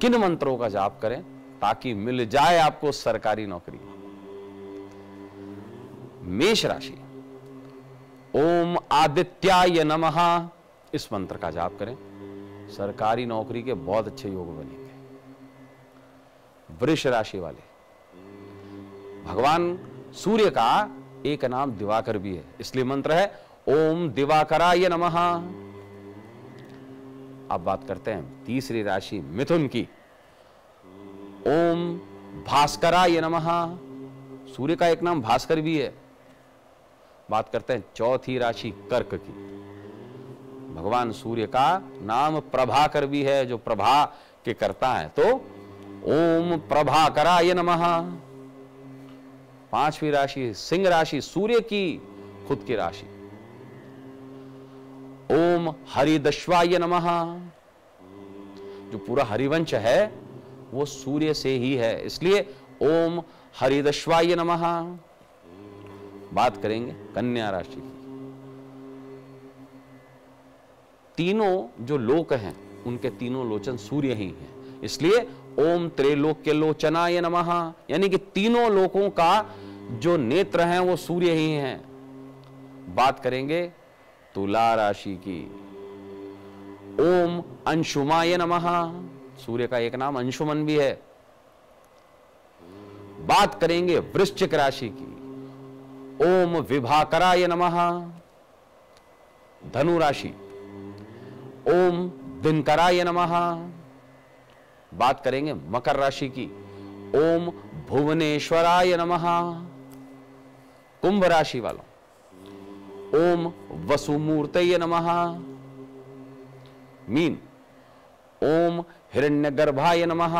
किन मंत्रों का जाप करें ताकि मिल जाए आपको सरकारी नौकरी। मेष राशि, ओम आदित्याय नमः इस मंत्र का जाप करें, सरकारी नौकरी के बहुत अच्छे योग बनेंगे। वृष राशि वाले, भगवान सूर्य का एक नाम दिवाकर भी है, इसलिए मंत्र है ओम दिवाकराय नमः। अब बात करते हैं तीसरी राशि मिथुन की। ओम भास्कराय नमः, सूर्य का एक नाम भास्कर भी है। बात करते हैं चौथी राशि कर्क की, भगवान सूर्य का नाम प्रभाकर भी है, जो प्रभा के करता है, तो ओम प्रभाकराय नमः। पांचवी राशि सिंह राशि, सूर्य की खुद की राशि, ओम हरिदश्वाय नमः। जो पूरा हरिवंश है वो सूर्य से ही है, इसलिए ओम हरिदश्वाय नमः। बात करेंगे कन्या राशि की। तीनों जो लोक हैं उनके तीनों लोचन सूर्य ही हैं, इसलिए ओम त्रैलोक्य लोचनाय नमः, यानी कि तीनों लोकों का जो नेत्र हैं वो सूर्य ही हैं। बात करेंगे तुला राशि की। ओम अंशुमाय नमः, सूर्य का एक नाम अंशुमन भी है। बात करेंगे वृश्चिक राशि की। ओम विभाकराय नमः। धनु राशि, ओम दिनकराय नमः। बात करेंगे मकर राशि की। ओम भुवनेश्वराय नमः। कुंभ राशि वालों, ओम वसुमूर्तये नमः। मीन, ओम हिरण्यगर्भाय नमः।